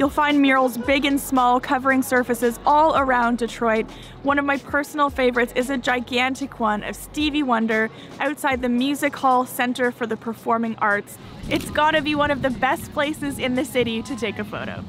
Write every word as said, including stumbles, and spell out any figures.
You'll find murals big and small covering surfaces all around Detroit. One of my personal favorites is a gigantic one of Stevie Wonder outside the Music Hall Center for the Performing Arts. It's gotta be one of the best places in the city to take a photo.